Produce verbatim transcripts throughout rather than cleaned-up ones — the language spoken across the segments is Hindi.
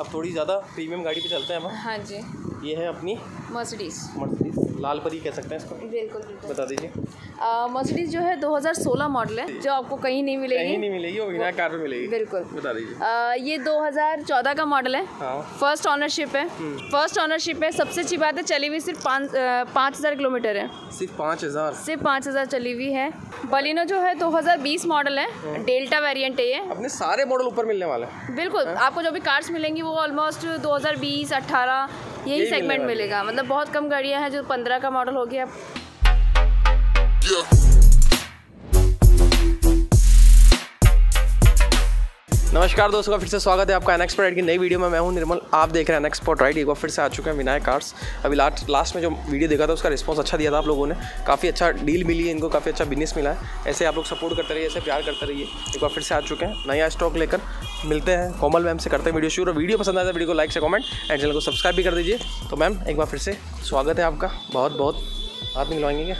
अब थोड़ी ज़्यादा प्रीमियम गाड़ी पे चलते हैं हम। हाँ जी, ये है अपनी मर्सिडीज़। मर्सिडीज़ लाल परी कह सकते हैं इसको। बिल्कुल बिल्कुल, बता दीजिए। मर्सिडीज़ जो है दो हज़ार सोलह मॉडल है, जो आपको कहीं नहीं मिलेगी, कहीं नहीं मिलेगी, वो विनायक कार में मिलेगी। बिल्कुल, बता दीजिए। ये दो हज़ार चौदह का मॉडल है। हाँ। फर्स्ट ऑनरशिप है, फर्स्ट ऑनरशिप है। सबसे अच्छी बात है चली हुई सिर्फ पाँच हज़ार किलोमीटर है, सिर्फ पाँच हज़ार सिर्फ पाँच हज़ार चली हुई है। बलिनो जो है दो हज़ार बीस मॉडल है, डेल्टा वेरिएंट है ये। अपने सारे मॉडल ऊपर मिलने वाले हैं। बिल्कुल, आपको जो भी कार्स मिलेंगी वो ऑलमोस्ट दो हज़ार बीस अठारह यही सेगमेंट मिलेगा। मतलब बहुत कम गाड़ियां हैं जो पंद्रह का मॉडल हो गया। नमस्कार दोस्तों, का फिर से स्वागत है आपका एन एक्सपर्ट राइड की नई वीडियो में। मैं हूं निर्मल, आप देख रहे हैं एन एक्सपर्ट राइड। एक बार फिर से आ चुके हैं विनायक कार्स। अभी लास्ट लास्ट में जो वीडियो देखा था उसका रिस्पांस अच्छा दिया था आप लोगों ने, काफ़ी अच्छा डील मिली है इनको, काफ़ी अच्छा बिजनेस मिला है। ऐसे आप लोग सपोर्ट करते रहिए, ऐसे प्यार करते रहिए। एक बार फिर से आ चुके हैं नया स्टॉक लेकर। मिलते हैं कोमल मैम से, करते हैं वीडियो शुरू। वीडियो पसंद आया तो वीडियो को लाइक से कमेंट एंड चैनल को सब्सक्राइब भी कर दीजिए। तो मैम एक बार फिर से स्वागत है आपका, बहुत बहुत हाथ मिलवाएंगे।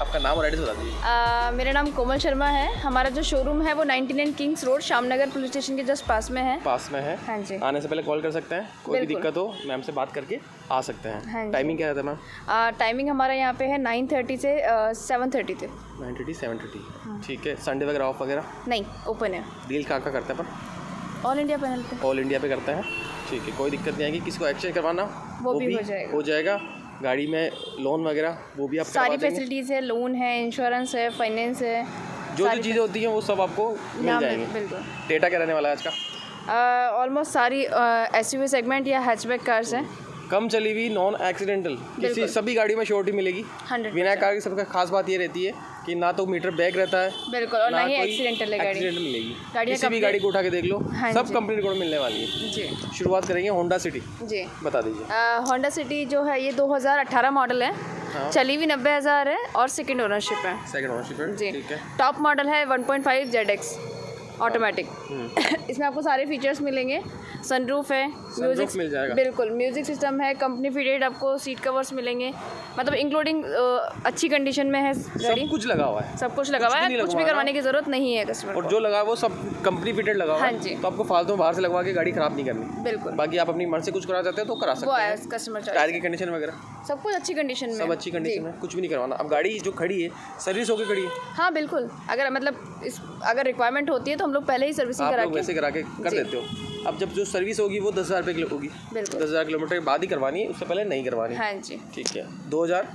आपका नाम और एड्रेस बता दीजिए। मेरा नाम कोमल शर्मा है। हमारा जो शोरूम है वो ninety nine Kings Road, Shyamnagar police station के जस्ट पास में है। पास में है। हाँ जी, आने से पहले कॉल कर सकते हैं, कोई भी दिक्कत हो मैम से बात करके आ सकते हैं। हाँ, टाइमिंग क्या रहता है मैम? टाइमिंग हमारा यहाँ पे है नाइन थर्टी से सेवन थर्टी तक। नाइन थर्टी सेवन थर्टी ठीक है। संडे वगैरह ऑफ वगैरह नहीं, ओपन है। डील कहाँ का करते हैं अपन? ऑल इंडिया पैनल पर, ऑल इंडिया पे करते हैं। ठीक है, कोई दिक्कत नहीं आएगी। किसी को एक्सचेंज करवाना वो भी हो जाएगा। गाड़ी में लोन वगैरह वो भी आप, सारी फैसिलिटीज़ है। लोन है, इंश्योरेंस है, फाइनेंस है, जो जो चीज़ें होती हैं वो सब आपको मिल जाएंगी। बिल्कुल। डेटा क्या रहने वाला है आज का? ऑलमोस्ट सारी एसयूवी सेगमेंट या हैचबैक कार्स हैं। कम चली हुई, नॉन एक्सीडेंटल, किसी सभी गाड़ी में श्योरिटी मिलेगी। विनायक कार की सबसे खास बात ये रहती है कि ना तो मीटर बैग रहता है। बिल्कुल, और ना ही एक्सीडेंटल है गाड़ी, एक्सीडेंट मिलेगी। किसी भी गाड़ी को उठा के देख लो, सब कंपनी को मिलने वाली है जी। शुरुआत करेंगे होंडा सिटी जी, बता दीजिए। होंडा सिटी जो है ये दो हज़ार अठारह मॉडल है। हाँ। चली हुई नब्बे हज़ार है और सेकंड ओनरशिप है। सेकंड ओनरशिप है जी, ठीक है। टॉप मॉडल है, one point five ZX automatic. इसमें आपको सारे फीचर्स मिलेंगे। सनरूफ है, म्यूजिक मिल जाएगा। बिल्कुल, म्यूजिक सिस्टम है, कंपनी फिटेड आपको सीट कवर्स मिलेंगे। मतलब इंक्लूडिंग अच्छी कंडीशन में है गाड़ी, सब कुछ लगा हुआ है। सब कुछ लगा हुआ है, कुछ भी करवाने की जरूरत नहीं है कस्टमर को। और जो लगा है वो सब कंपनी फिटेड लगा हुआ है। हाँ जी, तो आपको फालतू में बाहर से लगवा के गाड़ी खराब नहीं करनी। बिल्कुल। बाकी आप अपनी मन से कुछ करा चाहते हो तो करा सकते हैं। कस्टमर टायर की कंडीशन वगैरह सब कुछ अच्छी कंडीशन में, सब अच्छी कंडीशन में, कुछ भी नहीं करवाना। अब गाड़ी जो खड़ी है सर्विस होकर खड़ी है। हाँ बिल्कुल, अगर मतलब इस अगर रिक्वायरमेंट होती है तो हम लोग पहले ही सर्विसिंग करा के, वैसे करा के कर देते हो। अब जब जो सर्विस होगी वो दस हज़ार रुपये किलो होगी। बिल्कुल, दस हज़ार किलोमीटर के बाद ही करवानी है, उससे पहले नहीं करवानी। हाँ जी, ठीक है। दो हज़ार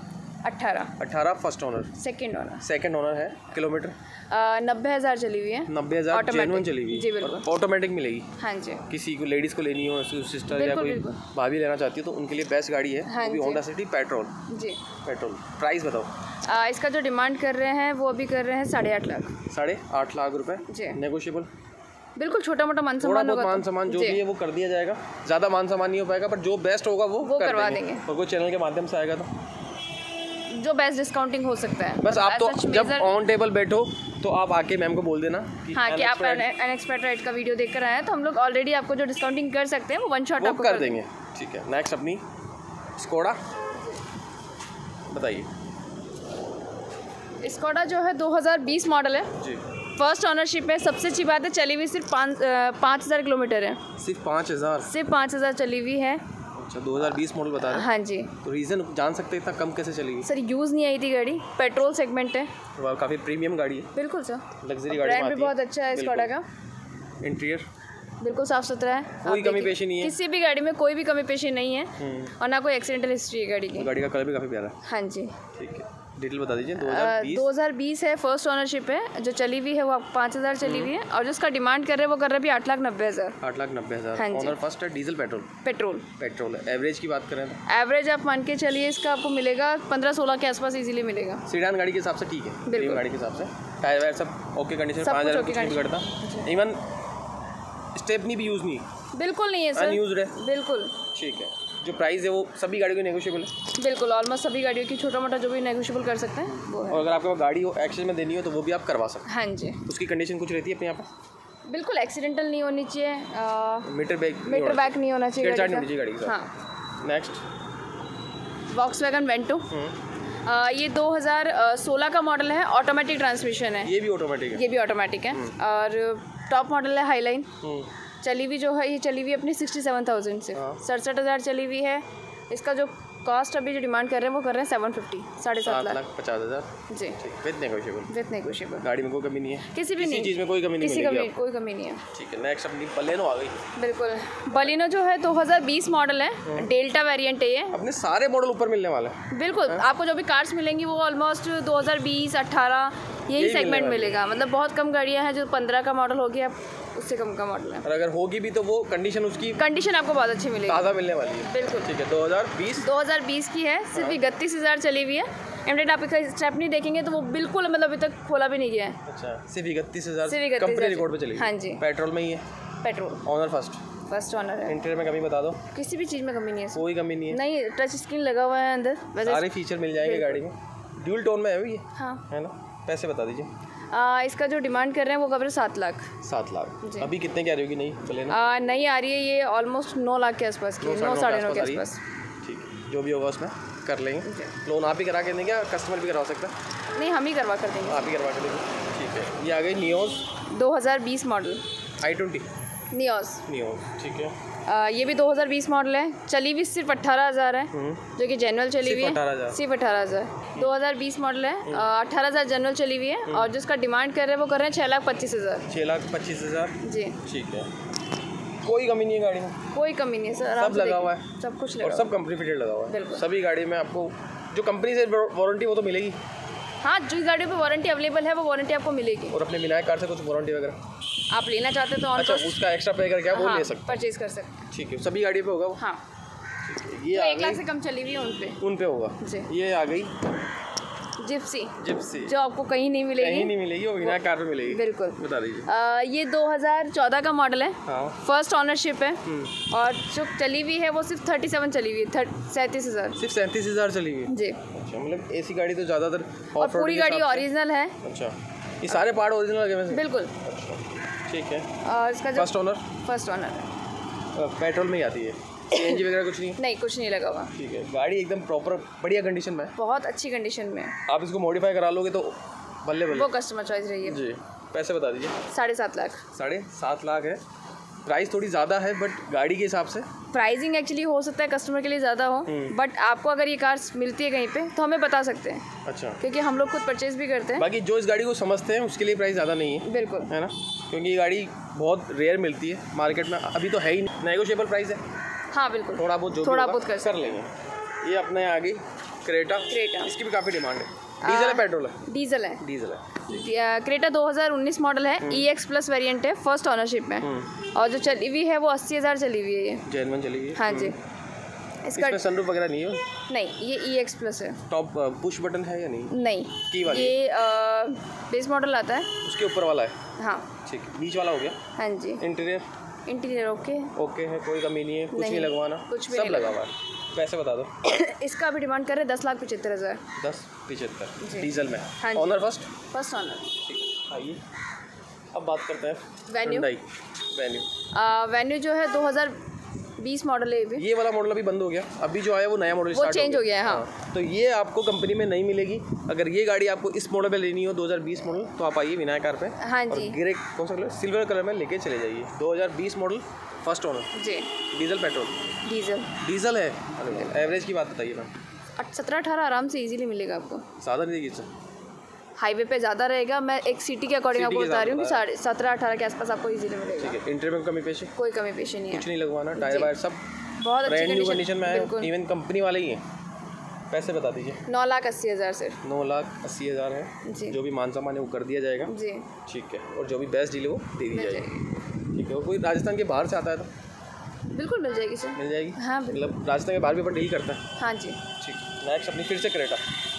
अठारह first owner, second owner second owner है। किलोमीटर नब्बे हज़ार चली हुई है। नब्बे हज़ार जेन्युइन चली हुई है, ऑटोमेटिक मिलेगी। हाँ जी, किसी को लेडीज़ को लेनी हो, उसकी सिस्टर या कोई भाभी लेना चाहती हो तो उनके लिए बेस्ट गाड़ी है। होंडा सिटी पेट्रोल जी, पेट्रोल। प्राइस बताओ। इसका जो डिमांड कर रहे हैं वो अभी कर रहे हैं साढ़े आठ लाख साढ़े आठ लाख रुपये जी। नेगोशियबल? बिल्कुल, छोटा मोटा मान सम्मान होगा, मान सम्मान जो भी है वो कर दिया जाएगा। ज़्यादा मान सम्मान नहीं हो पाएगा, पर जो बेस्ट होगा वो वो करवा देंगे। और कोई चैनल के माध्यम से आएगा तो जो बेस्ट डिस्काउंटिंग हो सकता है। बस आप तो जब ऑन टेबल बैठो तो आप आके मैम को बोल देना कि हाँ कि आप एन एक्सपर्ट राइड का वीडियो देखकर आए हैं, तो हम लोग ऑलरेडी आपको जो डिस्काउंटिंग कर सकते हैं वो वन शॉट आपको कर देंगे। ठीक है। नेक्स्ट अपनी स्कोडा बताइए। स्कोडा जो है दो हज़ार बीस मॉडल है जी, फर्स्ट ऑनरशिप है। सबसे अच्छी बात है चली हुई सिर्फ पाँच पाँच हज़ार किलोमीटर है, सिर्फ पाँच हज़ार सिर्फ पाँच हज़ार चली हुई है। अच्छा, दो हज़ार बीस मॉडल बता रहे हैं। हाँ जी, तो रीज़न जान सकते हैं इतना कम कैसे चली हुई? सर यूज़ नहीं आई थी गाड़ी, पेट्रोल सेगमेंट है। तो काफ़ी प्रीमियम गाड़ी है। बिल्कुल सर, लग्जरी गाड़ी है, बहुत अच्छा है। स्कोडा का इंटीरियर बिल्कुल साफ़ सुथरा है, कोई कमी पेशी नहीं है। किसी भी गाड़ी में कोई भी कमी पेशी नहीं है, और ना कोई एक्सीडेंटल हिस्ट्री है गाड़ी की। गाड़ी का कलर भी काफ़ी प्यारा है। हाँ जी, ठीक है। डिटेल बता दीजिए। दो हज़ार बीस है, फर्स्ट ओनरशिप है। जो चली हुई है वो पाँच हज़ार चली हुई है, और जो उसका डिमांड कर रहे हैं वो कर रहे हैं भी आठ लाख नब्बे हज़ार आठ लाख नब्बे हज़ार ओनर फर्स्ट है। Diesel petrol? पेट्रोल पेट्रोल है। एवरेज की बात करें, एवरेज आप मान के चलिए इसका आपको मिलेगा पंद्रह सोलह के आसपास, इजीली मिलेगा। सीडान गाड़ी के हिसाब से ठीक है, बिल्कुल गाड़ी के हिसाब से। टायर वायर सब ओके कंडीशन, पाँच हज़ार कुछ नहीं बिगड़ता। इवन स्टेपनी भी यूज़ नहीं, बिल्कुल नहीं है सर, यूज है बिल्कुल। ठीक है। जो प्राइस है वो सभी गाड़ियों की नेगोशियबल है। बिल्कुल, ऑलमोस्ट सभी गाड़ियों की छोटा मोटा जो भी नेगोशियबल कर सकते हैं वो है। और अगर आपके पास गाड़ी हो एक्सचेंज में देनी हो तो वो भी आप करवा सकते हैं। हाँ जी, उसकी कंडीशन कुछ रहती है अपने यहाँ पर? बिल्कुल, एक्सीडेंटल नहीं होनी चाहिए, मीटर बैग मीटर बैग नहीं होना चाहिए गाड़ी का। हाँ। नेक्स्ट वॉक्सवैगन वेंटो, ये दो हज़ार सोलह का मॉडल है, ऑटोमेटिक ट्रांसमिशन है। ये भी ऑटोमेटिक है ये भी ऑटोमेटिक है और टॉप मॉडल है, हाईलाइन। चली हुई जो है ये चली हुई अपनी सिक्सटी सेवन थाउजेंड से, सड़सठ हज़ार चली हुई है। इसका जो कॉस्ट अभी जो डिमांड कर रहे हैं वो कर रहे हैं सेवन फिफ्टी साढ़े सात लाख पचास हज़ार जी, विद नेगोशिएबल। With negotiable. गाड़ी में कोई कमी नहीं है, किसी भी नहीं चीज़ में कोई कमी नहीं, किसी कमी कोई कमी नहीं है। ठीक है, नेक्स्ट अपनी बलेनो आ गई। बिल्कुल, बलेनो जो है दो हज़ार बीस मॉडल है, डेल्टा वेरिएंट है ये। अपने सारे मॉडल ऊपर मिलने वाला है। बिल्कुल, आपको जो भी कार्स मिलेंगी वो ऑलमोस्ट दो हज़ार बीस अट्ठारह यही सेगमेंट मिलेगा। मतलब बहुत कम गाड़ियाँ हैं जो पंद्रह का मॉडल हो गया, उससे कम का मॉडल है। और अगर होगी भी तो वो कंडीशन उसकी कंडीशन आपको बहुत अच्छी मिलेगी, ताज़ा मिलने वाली है। बिल्कुल ठीक है, दो हज़ार बीस दो हज़ार बीस की है, सिर्फ इकतीस हज़ार चली हुई है। एमडेट आप इसका स्टेप नहीं देखेंगे तो वो बिल्कुल मतलब अभी तक खोला भी नहीं गया है। अच्छा, सिर्फ इकतीस हज़ार कंपनी रिकॉर्ड पे चली। हाँ जी, पेट्रोल में ही है। Petrol owner first first owner है। इंटीरियर में कमी बता दो। किसी भी चीज़ में कमी नहीं है, कोई कमी नहीं है। नहीं, टच स्क्रीन लगा हुआ है अंदर, सारे फीचर मिल जाएंगे गाड़ी में। ड्यूल टोन में है ये। हाँ है ना, पैसे बता दीजिए। आ, इसका जो डिमांड कर रहे हैं वो कब सात लाख सात लाख अभी कितने की आ रही होगी? नहीं बलेनो आ, नहीं आ रही है ये ऑलमोस्ट नौ लाख के आसपास की, नौ साढ़े नौ के आसपास। ठीक है, जो भी होगा उसमें कर लेंगे। लोन आप ही करा के देंगे, कस्टमर भी करवा सकता है? नहीं, हम ही करवा कर देंगे। आप ही करवा कर देंगे, ठीक है। ये आ गई नियोस दो हज़ार बीस model I twenty Nios. Nios ठीक है, आ, ये भी दो हज़ार बीस मॉडल है, चली हुई सिर्फ अट्ठारह हज़ार है, जो कि जनरल चली हुई है। सिर्फ अट्ठारह हज़ार दो हज़ार बीस मॉडल है, अट्ठारह हज़ार जनरल चली हुई है। और जिसका डिमांड कर रहे हैं वो कर रहे हैं छः लाख पच्चीस हज़ार छः लाख पच्चीस हज़ार जी। ठीक है, कोई कमी नहीं है गाड़ी में, कोई कमी नहीं है सर, सब लगा हुआ है, सब कुछ लगा और सब कंपनी फिटेड लगा हुआ है। बिल्कुल, सभी गाड़ी में आपको जो कंपनी से वारंटी वो तो मिलेगी। हाँ, जिस गाड़ी पे वारंटी अवेलेबल है वो वारंटी आपको मिलेगी। और अपने विनायक कार से कुछ वारंटी वगैरह आप लेना चाहते हैं तो अच्छा, उसका एक्स्ट्रा पे करके आप वो ले सकते, परचेज कर सकते। ठीक है, सभी गाड़ी पे होगा वो। हाँ, ये तो एक लाख से कम चली हुई है उन पे उन पे होगा जी। ये आ गई जिप्सी जिप्सी जो आपको कहीं नहीं मिलेगी, कहीं नहीं मिलेगी, वो विनायक कार पे मिलेगी। बिल्कुल, बता दीजिए। ये दो हज़ार चौदह का मॉडल है, फर्स्ट ऑनरशिप है। और जो चली हुई है वो सिर्फ थर्टी सेवन चली हुई है, सैंतीस हज़ार सिर्फ सैंतीस हज़ार चली हुई है जी। मतलब एसी गाड़ी तो ज़्यादातर, और पूरी गाड़ी ओरिजिनल है। अच्छा, ये सारे पार्ट ओरिजिनल लगे हैं? बिल्कुल। अच्छा ठीक है, और इसका फर्स्ट ऑनर फर्स्ट ऑनर है, पेट्रोल में ही आती है, सीएनजी वगैरह कुछ नहीं? नहीं, कुछ नहीं लगा हुआ। ठीक है, गाड़ी एकदम प्रॉपर बढ़िया कंडीशन में है, बहुत अच्छी कंडीशन में है। आप इसको मॉडिफाई करा लोगे तो बल्ले बल्ले, वो कस्टमर चॉइस रही है जी। पैसे बता दीजिए। साढ़े सात लाख साढ़े सात लाख है। प्राइस थोड़ी ज़्यादा है, बट गाड़ी के हिसाब से प्राइसिंग एक्चुअली हो सकता है कस्टमर के लिए ज़्यादा हो, बट आपको अगर ये कार्स मिलती है कहीं पे तो हमें बता सकते हैं। अच्छा, क्योंकि हम लोग खुद परचेज भी करते हैं। बाकी जो इस गाड़ी को समझते हैं उसके लिए प्राइस ज़्यादा नहीं है। बिल्कुल, है ना, क्योंकि ये गाड़ी बहुत रेयर मिलती है मार्केट में, अभी तो है ही नहीं। नेगोशिएबल प्राइस है? हाँ बिल्कुल, थोड़ा बहुत थोड़ा बहुत कर लेंगे। ये अपने आ गई क्रेटा। क्रेटा इसकी भी काफ़ी डिमांड है। डीजल है पेट्रोल है? डीजल है। डीजल है। क्रेटा दो हज़ार उन्नीस मॉडल है, ई एक्स प्लस वेरिएंट है, फर्स्ट ऑनरशिप में। और जो चली हुई है वो अस्सी हज़ार चली हुई है ये, जेनवन चली हुई है। हाँ जी, इसका सनरूफ वगैरह नहीं है? नहीं, ये ई एक्स प्लस है। टॉप पुश बटन है या नहीं? नहीं, की वाली ये बेस मॉडल आता है, उसके ऊपर वाला है। हाँ ठीक है, बीच वाला हो गया। हाँ जी, इंटीरियर इंटीरियर ओके ओके है, कोई कमी नहीं है, कुछ नहीं लगवाना, कुछ भी लगा हुआ है। पैसे बता दो। इसका अभी डिमांड कर रहे हैं दस लाख पचहत्तर हज़ार दस पचहत्तर डीजल में। हाँ, ऑनर फर्स्ट फर्स्ट ऑनर। ठीक है, आइए अब बात करते हैं वेन्यू। वेन्यू वेन्यू जो है दो हज़ार बीस मॉडल है। ये वाला मॉडल अभी बंद हो गया, अभी जो आया वो नया मॉडल, वो चेंज हो गया है। हाँ, तो ये आपको कंपनी में नहीं मिलेगी। अगर ये गाड़ी आपको इस मॉडल पे लेनी हो दो हज़ार बीस मॉडल, तो आप आइए विनायक कार पे। हाँ जी, ग्रे कौन सा कलर, सिल्वर कलर में लेके चले जाइए। दो हज़ार बीस मॉडल फर्स्ट ओनर जी, डीजल पेट्रोल डीजल डीजल है। अरे एवरेज की बात बताइए मैम। सत्रह अठारह आराम से इजीली मिलेगा आपको, ज़्यादा नहीं देगी सर, हाईवे पे ज़्यादा रहेगा। मैं एक सिटी के अकॉर्डिंग आपको बता रही हूँ कि साढ़े सत्रह अठारह के आसपास आपको इजीली मिलेगा। ठीक है, इंटीरियर में कमी पेशी? कोई कमी पेशी नहीं है, कुछ नहीं लगवाना, टायर वायर सब बहुत ब्रांड न्यू कंडीशन में है, इवन कंपनी वाले ही हैं। पैसे बता दीजिए। नौ लाख अस्सी हज़ार सिर्फ नौ लाख अस्सी हज़ार है जी। जो भी मान सम्मान है वो कर दिया जाएगा जी। ठीक है, और जो भी बेस्ट डील है वो दे दी जाएगी। ठीक है, और कोई राजस्थान के बाहर से आता है तो बिल्कुल मिल जाएगी सर, मिल जाएगी। हाँ, मतलब राजस्थान के बाहर भी अपन डील करते हैं। हाँ जी ठीक है, नेक्स्ट अपनी फिर से क्रेटा।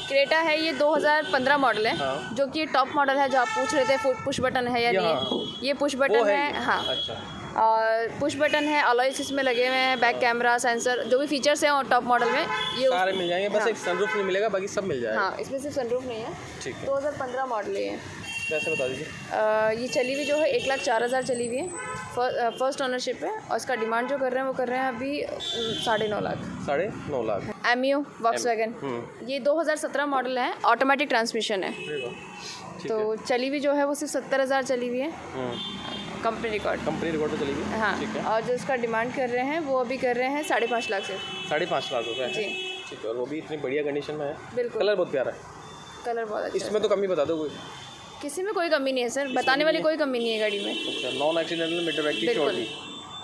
क्रेटा है ये दो हज़ार पंद्रह मॉडल है। हाँ, जो कि टॉप मॉडल है। जो आप पूछ रहे थे पुश बटन है या नहीं, ये पुश बटन है। हाँ अच्छा, और पुश बटन है, अलॉयस इसमें लगे हुए हैं, बैक कैमरा सेंसर, जो भी फीचर्स हैं और टॉप मॉडल में ये सारे मिल जाएंगे। बस हाँ, एक सनरूफ नहीं मिलेगा, बाकी सब मिल जाएगा। हाँ, इसमें सिर्फ सनरूफ नहीं है। ठीक है, दो हज़ार पंद्रह मॉडल है। वैसे बता दीजिए, ये चली हुई जो है एक लाख चार हज़ार चली हुई है, फर्स्ट ऑनरशिप है। और इसका डिमांड जो कर रहे हैं वो कर रहे हैं अभी साढ़े नौ लाख साढ़े नौ लाख एम यू वॉक्सवैगन। ये दो हज़ार सत्रह मॉडल है, ऑटोमेटिक ट्रांसमिशन है। तो चली हुई जो है वो सिर्फ सत्तर हज़ार चली हुई है। कंपनी रिकॉर्ड कंपनी रिकॉर्ड पे चलेगी। हाँ ठीक है। और जो उसका डिमांड कर रहे हैं वो अभी कर रहे हैं साढ़े पाँच लाख से। साढ़े पाँच लाख रुपये जी ठीक है। और वो भी इतनी बढ़िया कंडीशन में है, बिल्कुल। कलर बहुत प्यारा है, कलर बहुत अच्छा। इसमें तो कमी बता दो कोई, किसी में कोई कमी नहीं है सर, बताने वाली कोई कमी नहीं है गाड़ी में। अच्छा, नॉन एक्सीडेंटल मीटर बैग की शॉर्टी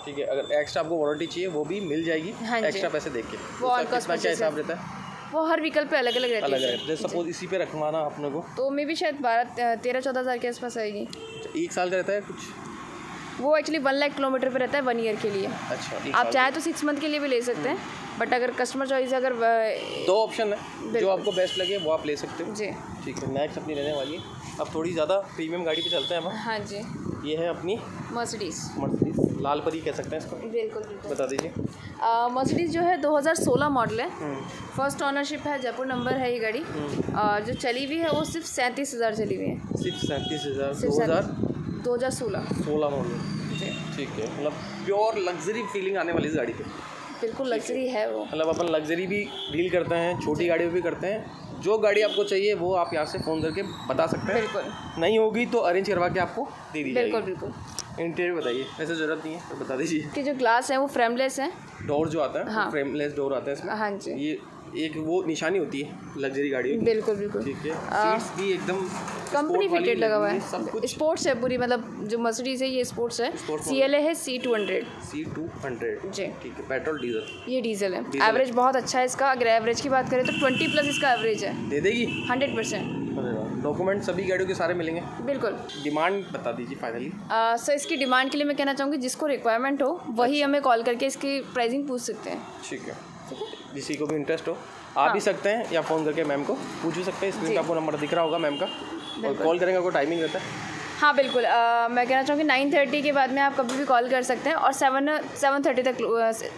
ठीक है। अगर एक्स्ट्रा आपको वारंटी चाहिए वो भी मिल जाएगी। हाँ एक्स्ट्रा पैसे देख के वो कितना क्या हिसाब रहता है, वो हर विकल्प पे अलग अलग रहती है। जैसे सपोज इसी पे रखवाना अपने को तो मे भी शायद बारह तेरह चौदह हज़ार के आसपास आएगी। एक साल का रहता है कुछ, वो एक्चुअली वन लाख किलोमीटर पे रहता है वन ईयर के लिए। अच्छा आप चाहे तो सिक्स मंथ के लिए भी ले सकते हैं, बट अगर कस्टमर चॉइस अगर दो ऑप्शन है जो आपको बेस्ट लगे वो आप ले सकते हो जी ठीक है। नेक्स्ट अपनी रहने वाली है, अब थोड़ी ज़्यादा प्रीमियम गाड़ी पे चलते हैं हम। हाँ जी ये है अपनी मर्सिडीज़, मर्सिडीज़ लाल परी कह सकते हैं इसको। बिल्कुल बिल्कुल बता दीजिए। मर्सिडीज़ जो है दो हज़ार सोलह मॉडल है, फर्स्ट ऑनरशिप है, जयपुर नंबर है ये गाड़ी। और जो चली हुई है वो सिर्फ सैंतीस हज़ार चली हुई है, सिर्फ सैंतीस हज़ार दो हज़ार सोलह सोलह मॉडल ठीक है। मतलब प्योर लग्जरी फीलिंग आने वाली इस गाड़ी पे, बिल्कुल लग्जरी है वो। मतलब अपन लग्जरी भी डील करते हैं, छोटी गाड़ी भी करते हैं। जो गाड़ी आपको चाहिए वो आप यहाँ से फ़ोन करके बता सकते हैं, बिल्कुल। नहीं होगी तो अरेंज करवा के आपको दे दी जाएगी, बिल्कुल बिल्कुल। इंटीरियर बताइए, ऐसे ज़रूरत नहीं है तो बता दीजिए कि जो ग्लास है वो फ्रेमलेस है, डोर जो आता है हाँ। फ्रेमलेस डोर आता है इसमें। हाँ जी ये एक वो निशानी होती है लग्जरी गाड़ी, बिल्कुल बिल्कुल ठीक है। सीट्स भी एकदम कंपनी फिटेड लगा हुआ है, सब कुछ स्पोर्ट्स है पूरी। मतलब जो मर्सिडीज़ है ये स्पोर्ट्स है, सी एल ए है, C two hundred C two hundred जी ठीक है। पेट्रोल डीजल, ये डीजल है। एवरेज बहुत अच्छा है इसका, अगर एवरेज की बात करें तो ट्वेंटी प्लस इसका एवरेज है, दे देगी हंड्रेड परसेंट। डॉक्यूमेंट सभी गाड़ियों के सारे मिलेंगे, बिल्कुल। डिमांड बता दीजिए फाइनली सर। इसकी डिमांड के लिए मैं कहना चाहूँगी जिसको रिक्वायरमेंट हो वही हमें कॉल करके इसकी प्राइसिंग पूछ सकते हैं ठीक है। किसी को भी इंटरेस्ट हो आ हाँ। भी सकते हैं या फ़ोन करके मैम को पूछ भी सकते हैं। स्क्रीन पर आपको नंबर दिख रहा होगा मैम का, और कॉल करेंगे आपको टाइमिंग रहता है। हाँ बिल्कुल, आ, मैं कहना चाहूँगी नाइन थर्टी के बाद में आप कभी भी कॉल कर सकते हैं, और सेवन सेवन थर्टी तक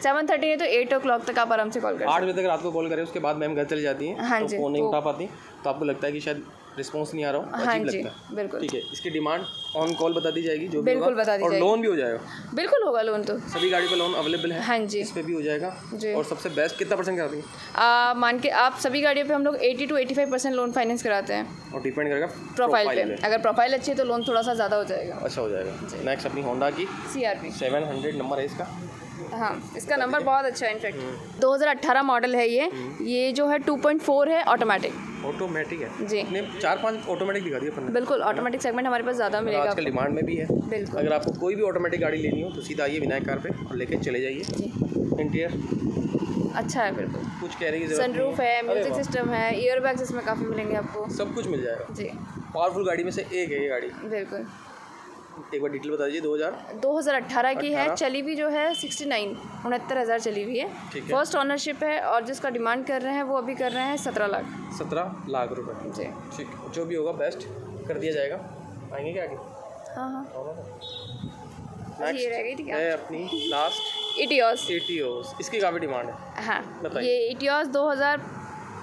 सेवन थर्टी नहीं तो एट ओ क्लॉक तक आप आराम से कॉल करें। आठ बजे तक रात को कॉल करें, उसके बाद मैम घर चली जाती हैं। हाँ तो जी फ़ोन नहीं उठा पाती, तो आपको लगता है कि शायद रिस्पॉन्स नहीं आ रहा हो, अजीब लगता है बिल्कुल ठीक है। इसकी डिमांड ऑन कॉल बता दी जाएगी जो बिल्कुल बता दी जाएगी, और लोन भी हो जाएगा, बिल्कुल होगा लोन। तो सभी गाड़ी पे लोन अवेलेबल है। हाँ जी इस पे भी हो जाएगा जी। और सबसे बेस्ट कितना परसेंट कराती है? मान के आप सभी गाड़ियों पे हम लोग eighty two eighty five percent loan finance कराते हैं, और डिपेंड करेगा प्रोफाइल पे। अगर प्रोफाइल अच्छी है तो लोन थोड़ा सा ज़्यादा हो जाएगा, अच्छा हो जाएगा। नेक्स्ट अपनी होंडा की C R P seven hundred number है इसका। हाँ इसका नंबर बहुत अच्छा है, इनफैक्ट दो हज़ार अठारह मॉडल है ये। ये जो है टू पॉइंट फोर है, ऑटोमेटिक ऑटोमेटिक है जी। ने चार पांच ऑटोमेटिक दिखा दिया अपन, बिल्कुल ऑटोमेटिक सेगमेंट हमारे पास ज़्यादा मिलेगा, आजकल डिमांड में भी है बिल्कुल। अगर आपको कोई भी ऑटोमेटिक गाड़ी लेनी हो तो सीधा आइए विनायक कार पे और लेके चले जाइए। इंटीरियर अच्छा है बिल्कुल, कुछ कह रही है, सनरूफ है, म्यूजिक सिस्टम है, ईयर बैग्स इसमें काफ़ी मिलेंगे आपको, सब कुछ मिल जाएगा जी। पावरफुल गाड़ी में से एक है ये गाड़ी, बिल्कुल। एक बार डिटेल बता दीजिए। दो हज़ार अठारह की है, चली भी जो है सिक्सटी नाइन उनहत्तर हज़ार चली हुई है, फर्स्ट ऑनरशिप है। और जिसका डिमांड कर रहे हैं वो अभी कर रहे हैं सत्रह लाख सत्रह लाख रुपए जी ठीक। जो भी होगा बेस्ट कर दिया जाएगा, आएंगे क्या आगे? हाँ हाँ ये रह गई थी क्या अपनी लास्ट एटियोस। एटियोस इसकी काफ़ी डिमांड है। हाँ ये एटियोस दो हज़ार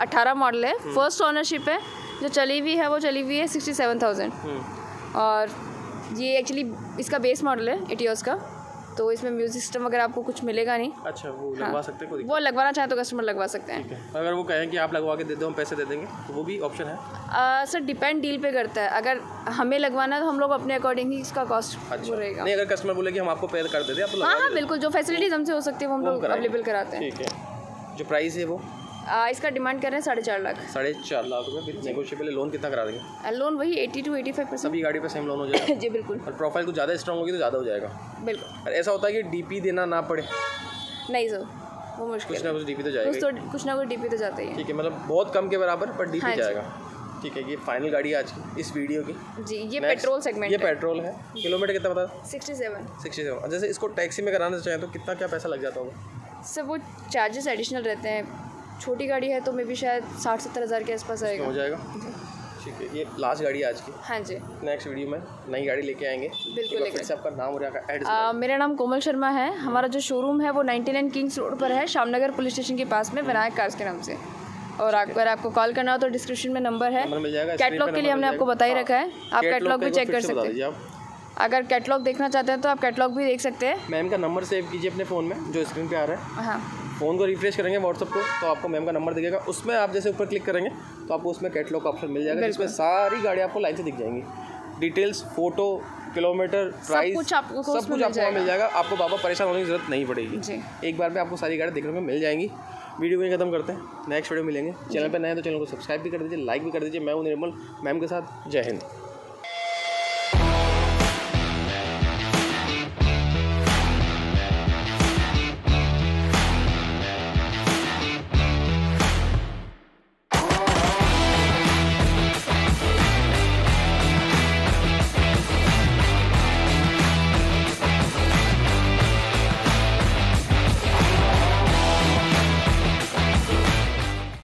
अठारह मॉडल है, फर्स्ट ऑनरशिप है, जो चली हुई है वो चली हुई है सिक्सटी सेवन थाउजेंड। और ये एक्चुअली इसका बेस मॉडल है एटियोस का, तो इसमें म्यूजिक सिस्टम वगैरह आपको कुछ मिलेगा नहीं। अच्छा वो लगवा हाँ। सकते हैं, वो लगवाना चाहे तो कस्टमर लगवा सकते हैं। अगर वो कहें कि आप लगवा के दे दो हम पैसे दे देंगे तो वो भी ऑप्शन है सर। डिपेंड डील पे करता है, अगर हमें लगवाना है तो हम लोग अपने अकॉर्डिंग ही इसका कॉस्ट अच्छा। रहेगा नहीं, अगर कस्टमर बोले कि हम आपको पेयर कर देते हैं। हाँ बिल्कुल, जो फैसिलिटीज हमसे हो सकती है वो हम लोग अवेलेबल कराते हैं ठीक है। जो प्राइस है वो इसका डिमांड कर रहे हैं साढ़े चार लाख साढ़े चार लाख रुपये। नेगोशिएबल लोन कितना करा देंगे? लोन वही eighty two eighty five percent सभी गाड़ी पर सेम लोन हो जाएगा जी बिल्कुल। और प्रोफाइल कुछ ज़्यादा स्ट्रांग होगी तो ज़्यादा हो जाएगा बिल्कुल। और ऐसा होता है कि डीपी देना ना पड़े? नहीं सर वो मुश्किल, कुछ ना कुछ डीपी तो जाएगा, कुछ तो कुछ ना कुछ डीपी तो जाता ही है ठीक है। मतलब बहुत कम के बराबर पर डीपी जाएगा ठीक है। ये फाइनल गाड़ी आज की इस वीडियो की जी। ये पेट्रोल सेगमेंट, ये पेट्रोल है। किलोमीटर कितना बता? Sixty seven sixty seven. जैसे इसको टैक्सी में कराना चाहें तो कितना क्या पैसा लग जाता होगा सर? वो चार्जेस एडिशनल रहते हैं, छोटी गाड़ी है तो मे भी शायद साठ सत्तर हज़ार के आसपास आएगा, हो जाएगा ठीक है। ये लास्ट गाड़ी आज की। हाँ जी नेक्स्ट वीडियो में नई गाड़ी लेके आएंगे बिल्कुल। लेकिन से आपका नाम और आपका एड्रेस? मेरा नाम कोमल शर्मा है, हमारा जो शोरूम है वो नाइन्टी नाइन किंग्स रोड पर है, श्यामनगर पुलिस स्टेशन के पास में, विनायक कार्स के नाम से। और अगर आपको कॉल करना हो तो डिस्क्रिप्शन में नंबर है, कैटलॉग के लिए हमने आपको बता ही रखा है, आप कैटलॉग भी चेक कर सकते हैं। अगर कैटलॉग देखना चाहते हैं तो आप कैटलॉग भी देख सकते हैं। मैम का नंबर सेव कीजिए अपने फ़ोन में जो स्क्रीन पर आ रहा है। हाँ फ़ोन को रिफ्रेश करेंगे व्हाट्सअप को तो आपको मैम का नंबर दिखेगा, उसमें आप जैसे ऊपर क्लिक करेंगे तो आपको उसमें कैटलॉग का ऑप्शन मिल जाएगा, जिसमें सारी गाड़ियाँ आपको लाइन से दिख जाएंगी, डिटेल्स, फ़ोटो, किलोमीटर प्राइस कुछ आपको सब कुछ आपको मिल जाएगा, आपको बाबा परेशान होने की जरूरत नहीं पड़ेगी। एक बार में आपको सारी गाड़ी देखने को मिल जाएंगी। वीडियो को खत्म करते हैं, नेक्स्ट वीडियो मिलेंगे। चैनल पर नए हैं तो चैनल को सब्सक्राइब भी कर दीजिए, लाइक भी कर दीजिए। मैं हूं निर्मल मैम के साथ, जय हिंद।